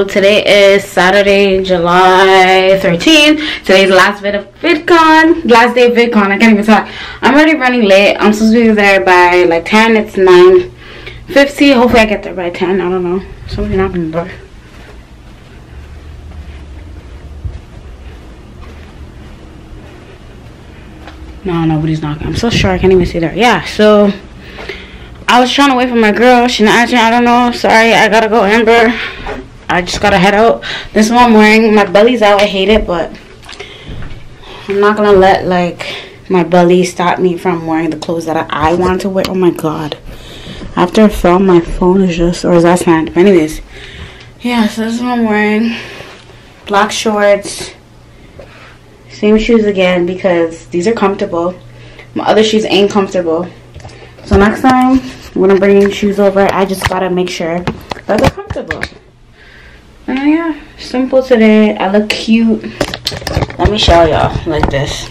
So today is Saturday, July 13th. Today's the last bit of VidCon, last day of VidCon. I can't even talk. I'm already running late. I'm supposed to be there by like 10. It's 9:50. Hopefully I get there by 10. I don't know, something happened there. No, nobody's knocking. I'm so sure I can't even see there. Yeah, so I was trying to wait for my girl. She's not answering. I don't know. Sorry, I gotta go, Amber. I just gotta head out. This is what I'm wearing. My belly's out. I hate it, but I'm not gonna let like my belly stop me from wearing the clothes that I want to wear. Oh my god. After I film, my phone is just, or is that sand? But anyways, yeah, so this is what I'm wearing. Black shorts. Same shoes again because these are comfortable. My other shoes ain't comfortable. So next time when I'm bringing shoes over, I just gotta make sure that they're comfortable. And yeah, simple today. I look cute. Let me show y'all like this.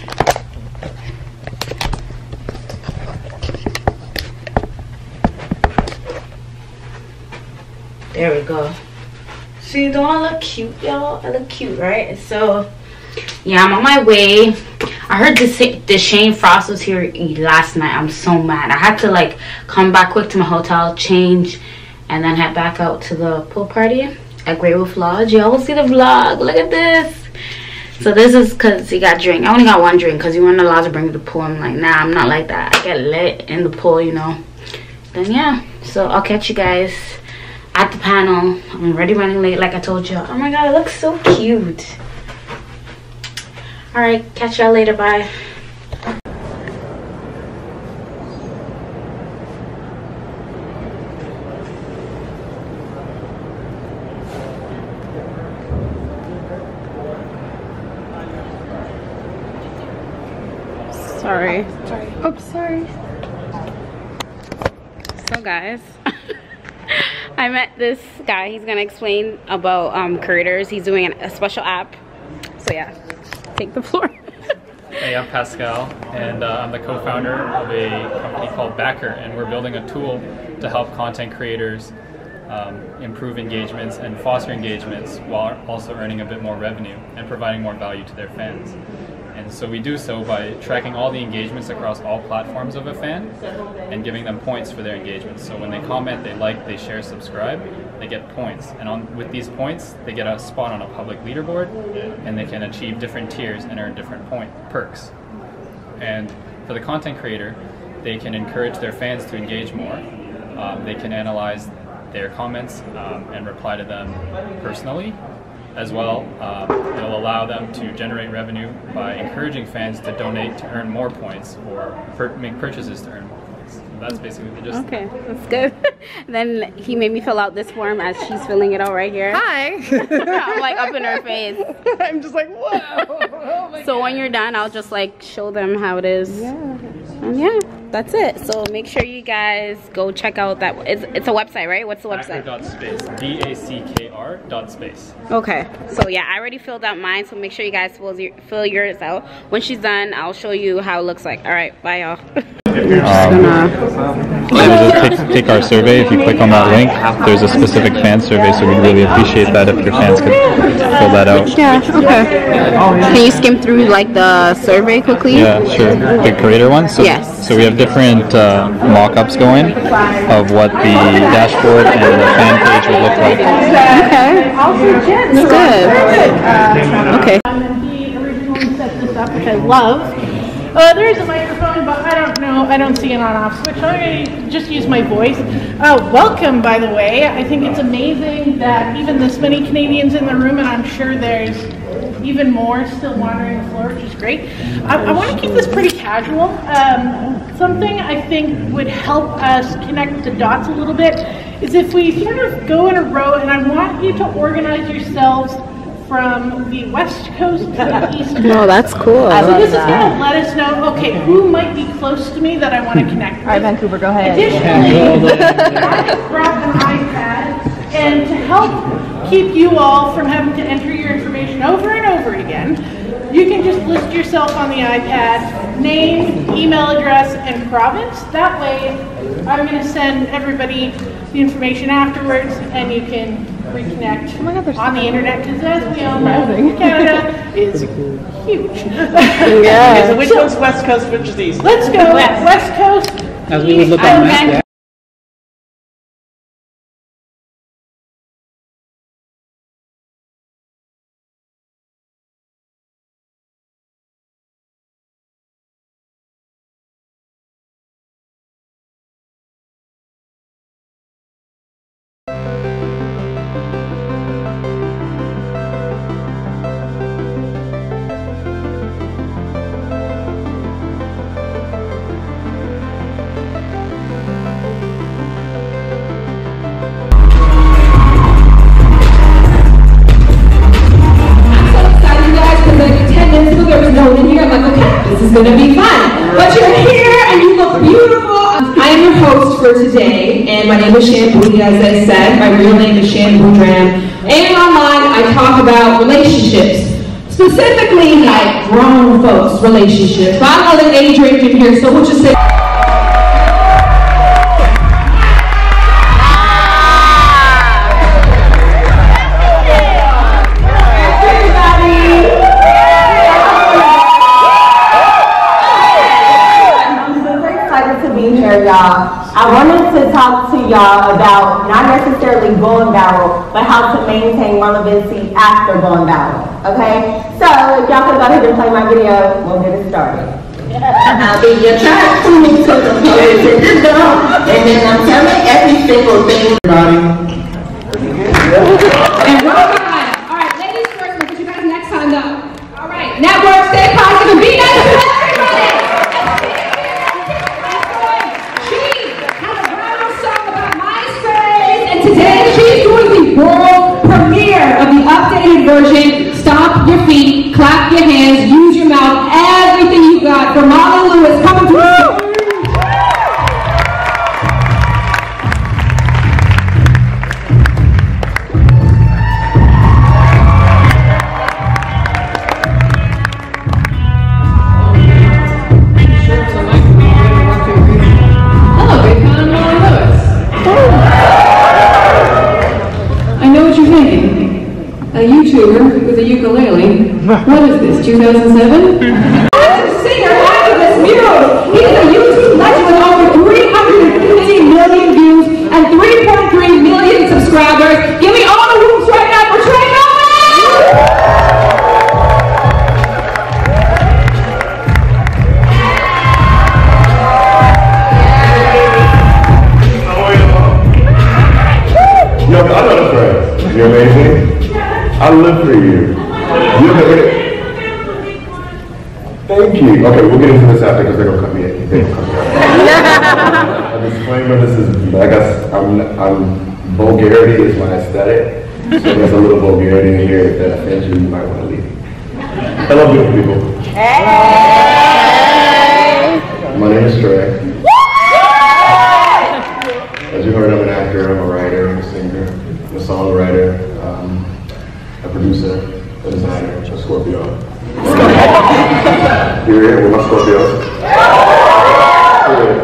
There we go. See, don't I look cute, y'all? I look cute, right? So yeah, I'm on my way. I heard this Shane Frost was here last night. I'm so mad. I had to like come back quick to my hotel, change, and then head back out to the pool party at Grey Wolf Lodge. Y'all will see the vlog. Look at this. So this is because he got drink. I only got one drink because you weren't allowed to bring to the pool. I'm like, nah, I'm not like that. I get lit in the pool, you know. Then yeah, so I'll catch you guys at the panel. I'm already running late like I told you. Oh my god, it looks so cute. All right, catch y'all later, bye. Sorry. Oops, sorry. So guys, I met this guy. He's gonna explain about creators. He's doing a special app. So yeah. Take the floor. Hey, I'm Pascal, and I'm the co-founder of a company called Backer, and we're building a tool to help content creators improve engagements and foster engagements while also earning a bit more revenue and providing more value to their fans. And so we do so by tracking all the engagements across all platforms of a fan and giving them points for their engagements. So when they comment, they like, they share, subscribe, they get points. And with these points, they get a spot on a public leaderboard, and they can achieve different tiers and earn different perks. And for the content creator, they can encourage their fans to engage more. They can analyze their comments and reply to them personally. As well, it'll allow them to generate revenue by encouraging fans to donate to earn more points or make purchases to earn more points. So that's basically just... Okay, that's good. Then he made me fill out this form as she's filling it out right here. Hi! I'm like up in her face. I'm just like, whoa! Oh my so God. When you're done, I'll just like show them how it is. Yeah. And yeah, that's it. So make sure you guys go check out that. It's a website, right? What's the website? Backer.space. BACKR.space. Okay. So yeah, I already filled out mine. So make sure you guys fill yours out. When she's done, I'll show you how it looks like. All right. Bye, y'all. Take our survey. If you click on that link, there's a specific fan survey. So we'd really appreciate that if your fans could fill that out. Yeah. Okay. Can you skim through like the survey quickly? Yeah, sure. The creator one. So yes. So we have different mock-ups going of what the dashboard and the fan page would look like. Okay. That's good. Okay. The original set this up, which I love. There is a microphone, but I don't know. I don't see an on-off switch. I just use my voice. Welcome, by the way. I think it's amazing that even this many Canadians in the room, and I'm sure there's even more still wandering the floor, which is great. I want to keep this pretty casual. Something I think would help us connect the dots a little bit is if we sort of go in a row, and I want you to organize yourselves from the west coast to the east coast. No, that's cool. So this is going to let us know, okay, who might be close to me that I want to connect with. All right, Vancouver, go ahead. Additionally, I brought an iPad, and to help keep you all from having to enter your information over and over again, you can just list yourself on the iPad, name, email address, and province. That way, I'm going to send everybody the information afterwards, and you can reconnect on the internet, because as we all know, Canada is huge. Yeah. So which one's West Coast, which is East? Let's go West Coast. As we would look on that. Yeah. Gonna be fun, but you're here and you look beautiful. I am your host for today, and my name is Shampoo. As I said, my real name is Shampoo Dram, and online I talk about relationships, specifically like grown folks' relationships. But I'm not an age range in here, so we'll just say. I wanted to talk to y'all about not necessarily going viral, but how to maintain relevancy after going viral. Okay? So if y'all could go ahead and play my video, we'll get it started. I'll be your trash food to the post in the door, and then I'm telling every single thing. And we're on. All right, ladies first, we'll put you guys next time though. All right, network, stay positive, and be nice. Version, stomp your feet, clap your hands, use your mouth, everything you got from Molly Lewis coming to us. The ukulele. What is this, 2007? He's a singer, activist, mule. He's a YouTube legend with over 350 million views and 3.3 million subscribers. Give me all the whoops right now for Shane Frost! Yo, I know the friends. You're amazing. I live for you. Thank you. Okay, we'll get into this after because they're gonna cut me in. A disclaimer: this is, I guess, I'm vulgarity is my aesthetic, so there's a little vulgarity in here that offends you. You might want to leave. Hello, beautiful people. Hey. My name is Trey. As you heard, I'm an actor. I'm a writer. I'm a singer. I'm a songwriter. A producer. A designer. A Scorpio. You're here with my Scorpio. I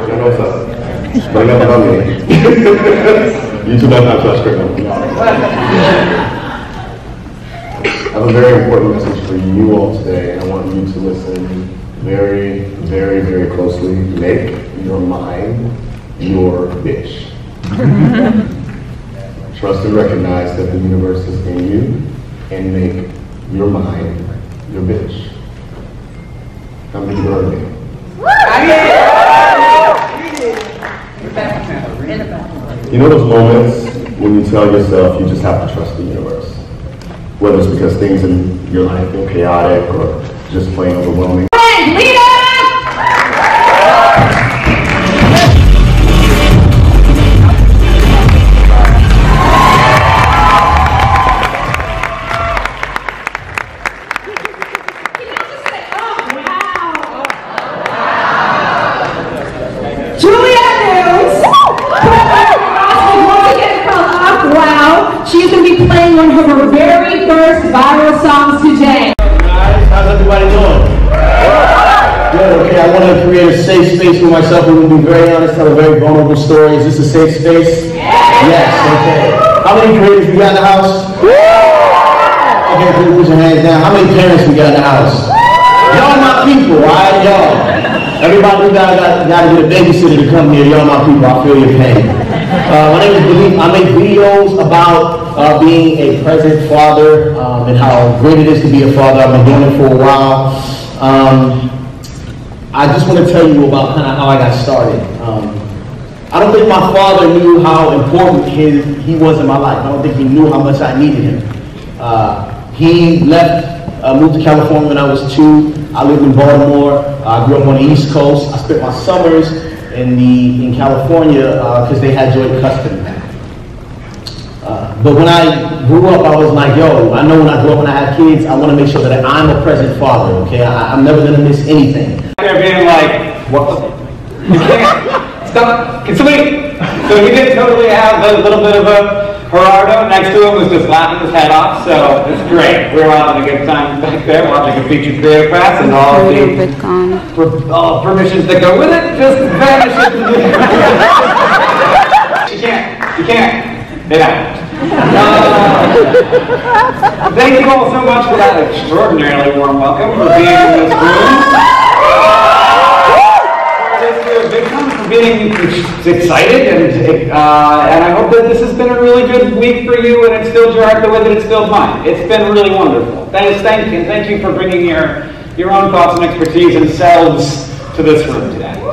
know what's up. But enough about me. You two don't have to straight up. I have a very important message for you all today, and I want you to listen very, very, very closely. Make your mind your bitch. Trust and recognize that the universe is in you, and make your mind your bitch. How many people heard me? You know those moments when you tell yourself you just have to trust the universe? Whether it's because things in your life feel chaotic or just plain overwhelming. I I want to create a safe space for myself. We're going to be very honest, tell a very vulnerable story. Is this a safe space? Yeah. Yes, okay. How many creators we got in the house? Okay, please put your hands down. How many parents we got in the house? Y'all my people, alright, y'all. Everybody, you gotta get a babysitter to come here. Y'all my people, I feel your pain. My name is Belize. I make videos about being a present father and how great it is to be a father. I've been doing it for a while. I just want to tell you about kind of how I got started. I don't think my father knew how important he was in my life. I don't think he knew how much I needed him. He left. I moved to California when I was 2. I lived in Baltimore. I grew up on the East Coast. I spent my summers in California because they had joint custody. But when I grew up, I was like, yo, I know when I grow up and I have kids, I want to make sure that I'm a present father, okay? I'm never going to miss anything. They're being like, what the fuck? Stop. It's me. So he did totally have a little bit of a... Gerardo next to him was just laughing his head off, so it's great. We're having a good time back there watching a feature creative class, and all the all permissions that go with it just vanish. You can't. They don't. Thank you all so much for that extraordinarily warm welcome, for being in this room. Being excited, and I hope that this has been a really good week for you, and it's still Gerardo the way that it's still mine. It's been really wonderful. Thank you for bringing your own thoughts and expertise and selves to this room today.